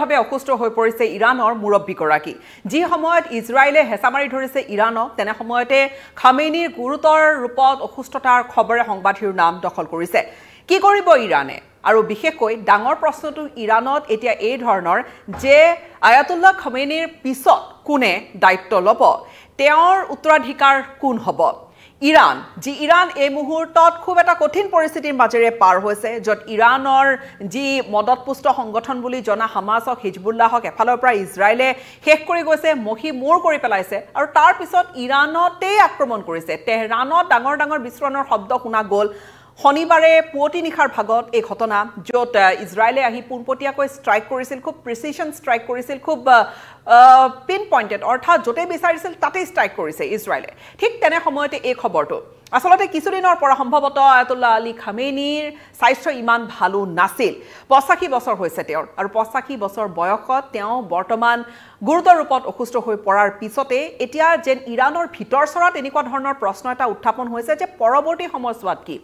ভাবে অকুষ্ট হৈ পৰিছে ইৰানৰ মুৰব্বী গৰাকী যি সময়ত ইজৰাইলে হেছামাৰি ধৰিছে ইৰানক তেনে সময়তে খামেনীৰ গুৰুতৰ ৰূপত অকুষ্টতাৰ খবৰে সংবাদৰ নাম দখল কৰিছে কি কৰিব ইৰানে আৰু বিশেষকৈ ডাঙৰ প্ৰশ্নটো ইৰানত এতিয়া এই ধৰণৰ যে আয়াতুল্লাহ খামেনীৰ পিছত কোনে দায়িত্ব ল'ব তেওঁৰ উত্তৰাধিকাৰ কোন হ'ব ইৰান জি ইৰান এই মুহূৰ্তত খুব এটা কঠিন পৰিস্থিতিৰ মাজেৰে পাৰ হৈছে যত ইৰানৰ জি মদতপুষ্ট সংগঠন বুলি জনা হামাসক হিজবুল্লাহক এফালৰ পৰা ইজৰাইলে হেক কৰি গৈছে মহি মোৰ কৰি পেলাইছে আৰু তাৰ পিছত ইৰানতেই আক্ৰমণ কৰিছে তেহৰানত ডাঙৰ ডাঙৰ বিস্ফোৰণৰ শব্দ শুনা গল শনিবাৰে পুৱতি নিখাৰ ভাগত এই ঘটনা যত ইজৰাইলে আহি পুনপটিয়াকৈ ষ্ট্ৰাইক কৰিছিল খুব প্ৰিসিশন ষ্ট্ৰাইক কৰিছিল খুব পিন পইন্টেড অৰ্থাৎ জটে বিচাৰিছিল তাতে ষ্ট্ৰাইক কৰিছে ইজৰাইলে ঠিক তেনে সময়তে এই খবৰটো আসলতে কিছুদিনৰ পৰা সম্ভৱত আয়াতুল্লাহ আলী খামেনীৰ স্বাস্থ্য ইমান ভালো নাছিল 85 বছৰ হৈছে তেওঁৰ আৰু 85 বছৰ বয়সত তেওঁ বৰ্তমান গুৰুতৰ ৰূপত অসুস্থ হৈ পৰাৰ পিছতে এতিয়া যেন ইৰানৰ ভিতৰছৰাত এনেকুৱা ধৰণৰ প্ৰশ্ন এটা উত্থাপন হৈছে যে পৰৱৰ্তী সময়ছোৱাত কি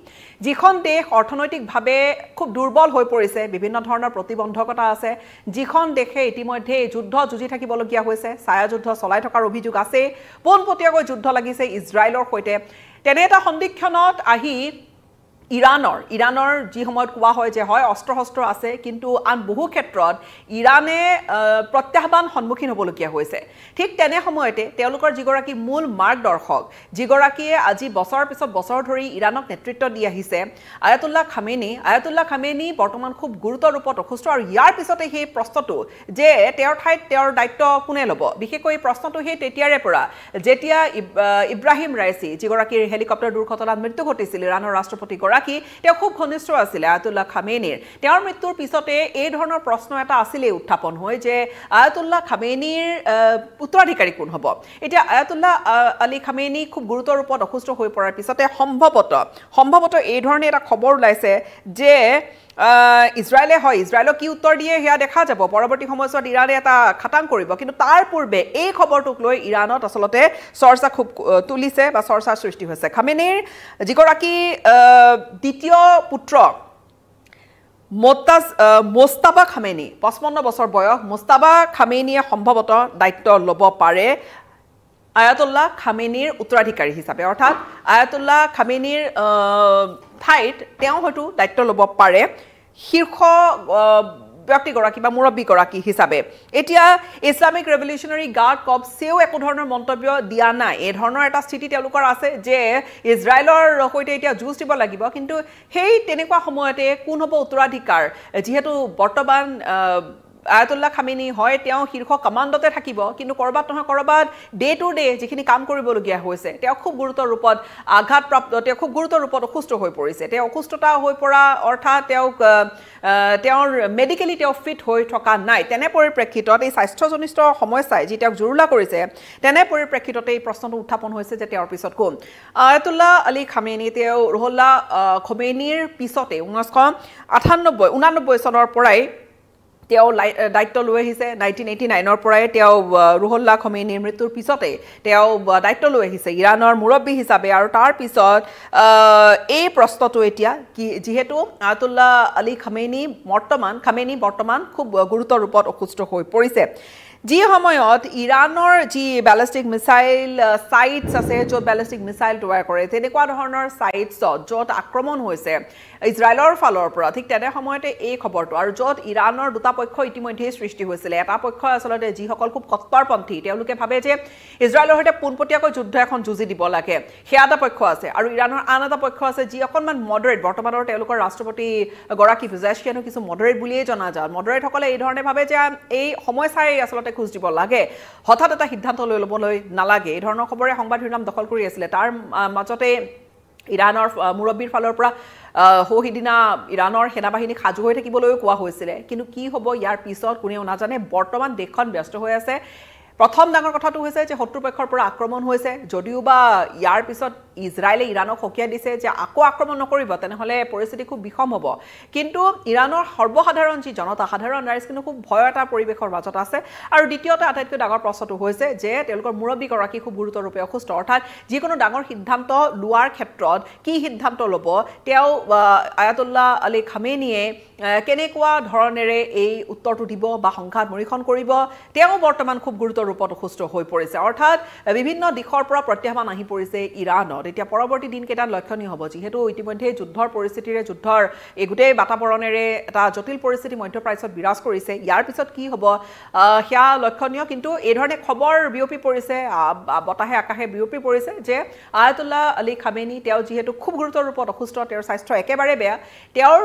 যিখন দেশ অৰ্থনৈতিকভাৱে খুব দুৰ্বল হৈ পৰিছে বিভিন্ন ধৰণৰ প্ৰতিবন্ধকতা আছে যিখন দেশে ইতিমধ্যে যুদ্ধ যুঁজি থাকিবলগীয়া হৈছে ছায়াযুদ্ধ চলাই থকাৰ অভিযোগ আছে পোনপটীয়াকৈ যুদ্ধ লাগিছে ইজৰাইলৰ সৈতে তেনেটা সন্ধিক্ষণত আহি ইৰানৰ যি সময়ত কোৱা হয় যে হয় অস্ত্ৰহস্ত্ৰ আছে কিন্তু আন বহু ক্ষেত্ৰত ইৰানে প্ৰত্যাহ্বান সন্মুখীন হ'বলগীয়া হৈছে ঠিক তেনে সময়তে তেওঁলোকৰ যিগৰাকী মূল মাৰ্গদৰ্শক যিগৰাকীয়ে আজি বছৰ পিছত বছৰ ধৰি ইৰানক নেতৃত্ব দি আহিছে আয়াতুল্লাহ খামেনী বৰ্তমান খুব গুৰুতৰ ৰূপত অসুস্থ আৰু ইয়াৰ পিছতে সেই প্ৰশ্নটো যে তেওঁৰ ঠাইত তেওঁৰ দায়িত্ব কোনে ল'ব বিশেষকৈ প্ৰশ্নটো সেই তেতিয়াৰে পৰা যেতিয়া ইব্ৰাহিম ৰাইছি যিগৰাকীৰ হেলিকপ্টাৰ দুৰ্ঘটনাত মৃত্যু ঘটিছিল ইৰানৰ ৰাষ্ট্ৰপতি কি তেওঁ খুব ঘনিষ্ঠ আছিল আয়াতুল্লাহ খামেনীৰ তেওঁৰ মৃত্যুৰ পিছতে এই ধৰণৰ প্ৰশ্ন এটা আছিল উত্থাপন হয় যে আয়াতুল্লাহ খামেনীৰ উত্তৰাধিকাৰী কোন হ'ব এতিয়া আয়াতুল্লাহ আলী খামেনী খুব গুৰুতৰ ৰূপত অসুস্থ হৈ পৰাৰ পিছতে সম্ভৱত এই ধৰণে এটা খবৰ ওলাইছে যে ইজৰাইলে কি উত্তৰ দিয়ে হেয়া দেখা যাব পৰৱৰ্তী সময়ত ইৰানে এটা খতম কৰিব কিন্তু তাৰ পূৰ্বে এই খবৰটোক লৈ ইৰানত আসলতে চৰ্চা খুব তুলিছে বা চৰ্চা সৃষ্টি হৈছে খামেনীৰ যিগৰাকী দ্বিতীয় পুত্ৰ মোজতাবা খামেনী 55 বছৰ বয়স মোজতাবা খামেনীয়ে সম্ভৱতঃ দায়িত্ব ল'ব পাৰে আয়াতুল্লাহ খামেনীৰ উত্তৰাধিকাৰী হিচাপে অৰ্থাৎ আয়াতুল্লাহ খামেনীৰ ঠাইত তেওঁ হয়তো দায়িত্ব ল'ব পাৰে শীৰ্ষ ব্যক্তিগৰাকী বা মুৰব্বীগৰাকী হিচাপে এতিয়া ইছলামিক ৰেভলিউচনাৰী গাৰ্ড কৰ্পছেও একো ধৰণৰ মন্তব্য দিয়া নাই এই ধৰণৰ এটা স্থিতি তেওঁলোকৰ আছে যে ইজৰাইলৰ সৈতে এতিয়া যুঁজ দিব লাগিব কিন্তু সেই তেনেকুৱা সময়তে কোন হ'ব উত্তৰাধিকাৰ যিহেতু বৰ্তমান আয়াতুল্লাহ খামেনী হয় তেওঁ শীৰ্ষ কমাণ্ডতে থাকিব কিন্তু কৰবাত নহয় কৰবাত ডে টু ডে যিখিনি কাম কৰিবলগীয়া হৈছে তেওঁ খুব গুৰুতৰ ৰূপত আঘাতপ্ৰাপ্ত তেওঁ খুব গুৰুতৰ ৰূপত অসুস্থ হৈ পৰিছে তেওঁ অসুস্থতা হৈ পৰা অৰ্থাৎ তেওঁৰ মেডিকেলি তেওঁ ফিট হৈ থকা নাই তেনে পৰিপ্ৰেক্ষিতত এই স্বাস্থ্যজনিত সমস্যাই যি তেওঁক জৰুলা কৰিছে তেনে পৰিপ্ৰেক্ষিতত এই প্ৰশ্নটো উত্থাপন হৈছে যে তেওঁৰ পিছত কোন আয়াতুল্লাহ আলী খামেনী তেওঁ ৰহল্লা খোমেনীৰ পিছতে 1998 চনৰ পৰাই তেওঁ দায়িত্ব লৈ আহিছে 1989 পৰাই তেওঁ ৰুহুল্লাহ খোমেনীৰ মৃত্যুৰ পিছতে তেওঁ দায়িত্ব লৈ আহিছে ইৰানৰ মুৰব্বী হিচাপে আৰু তাৰ পিছত এই প্ৰশ্নটো এতিয়া কি যেহেতু আয়াতুল্লাহ আলী খামেনী বৰ্তমান খুব গুৰুতৰ ৰূপত অসুস্থ হৈ পৰিছে যি সময়ত ইৰানৰ যি ব্যালিষ্টিক মিছাইল সাইটছ আছে য'ত ব্যালিষ্টিক মিছাইল তৈয়াৰ কৰে তেনেকুৱা ধৰণৰ সাইটছ য'ত আক্ৰমণ হৈছে ইজৰাইলৰ ফালৰ পৰা ঠিক তেনে সময়তে এই খবৰটো আৰু য'ত ইৰানৰ দুটা পক্ষ ইতিমধ্যে সৃষ্টি হৈছিল এটা পক্ষ আসলে যিসকল খুব কট্টৰপন্থী তেওঁলোকে ভাবে যে ইজৰাইলৰ সৈতে পোনপটীয়াকৈ যুদ্ধ এখন যুঁজি দিব লাগে সেয়া এটা পক্ষ আছে আৰু ইৰানৰ আন এটা পক্ষ আছে যি অকণমান মডৰেট বৰ্তমানৰ তেওঁলোকৰ ৰাষ্ট্ৰপতি গৰাকী ফিজাশিয়ানো কিছু মডৰেট বুলিয়েই জনা যায় মডৰেটসকলে এই ধৰণে ভাবে যে এই সমস্যাই আসলে খুজ দিব লাগে হঠাৎ এটা সিদ্ধান্ত লৈ ল'বলৈ নালাগে এই ধৰণৰ খবৰে সংবাদ শিৰোনাম দখল কৰি আছিল তাৰ মাজতে ইৰানৰ মুৰব্বীৰ ফালৰ পৰা সহিদিনা ইৰানৰ সেনাবাহিনী সাজু হৈ থাকিবলৈ কোৱা হৈছিল কিন্তু কি হ'ব ইয়াৰ পিছত কোনেও নাজানে বৰ্তমান দেশখন ব্যস্ত হৈ আছে প্ৰথম ডাঙৰ কথাটো হৈছে যে শত্ৰুপক্ষৰ পৰা আক্ৰমণ হৈছে যদিওবা ইয়াৰ পিছত ইজৰাইলে ইৰানক হকিয়া দিছে যে আকো আক্ৰমণ নকৰিব তেনেহলে পৰিস্থিতি খুব বিখম হ'ব কিন্তু ইৰানৰ সৰ্বসাধাৰণ যি জনতা সাধাৰণ ৰাইজ কিন্তু খুব ভয় এটা পৰিবেশৰ মাজত আছে আৰু দ্বিতীয়তে আটাইতকৈ ডাঙৰ প্ৰশ্নটো হৈছে যে তেওঁলোকৰ মুৰব্বী গৰাকী খুব গুৰুতৰ ৰূপে অসুস্থ অৰ্থাৎ যি কোনো ডাঙৰ সিদ্ধান্ত লোৱাৰ ক্ষেত্ৰত কি সিদ্ধান্ত ল'ব তেওঁ আয়াতুল্লাহ আলী খামেনিয়ে কেনেকুৱা ধৰণেৰে এই উত্তৰটো দিব বা সংঘাত মৰিখন কৰিব তেওঁ বৰ্তমান খুব গুৰুতৰ ৰূপত অসুস্থ হৈ পৰিছে অৰ্থাৎ বিভিন্ন দিশৰ পৰা প্ৰত্যাহ্বান আহি পৰিছে ইৰানৰ এতিয়া পৰৱৰ্তী দিন কেটা লক্ষণীয় হ'ব যিহেতু ইতিমধ্যে যুদ্ধৰ পৰিস্থিতিৰে যুদ্ধৰ এই গুটেই বাতাবৰণেৰে এটা জটিল পৰিস্থিতি মধ্যপ্ৰাচ্যত বিৰাজ কৰিছে ইয়াৰ পিছত কি হ'ব হ্যা লক্ষণীয় কিন্তু এই ধৰণে খবৰ বিয়পি পৰিছে বতাহে আকাশে বিয়পি পৰিছে যে আয়াতুল্লাহ আলী খামেনি তেওঁ যিহেতু খুব গুৰুতৰ ৰূপত অসুস্থ তেওঁৰ স্বাস্থ্য একেবাৰে বেয়া তেওঁৰ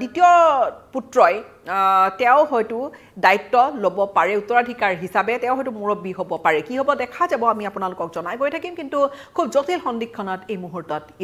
দ্বিতীয় পুত্ৰই তেও হয়তো দায়িত্ব লব পাৰে উত্তৰাধিকাৰ হিচাপে তেও হয়তো মুৰব্বী হ'ব পাৰে কি হ'ব দেখা যাব আমি আপোনালোকক জনাই গৈ থাকিম কিন্তু খুব জটিল সন্ধিক্ষণত এই মুহূৰ্তত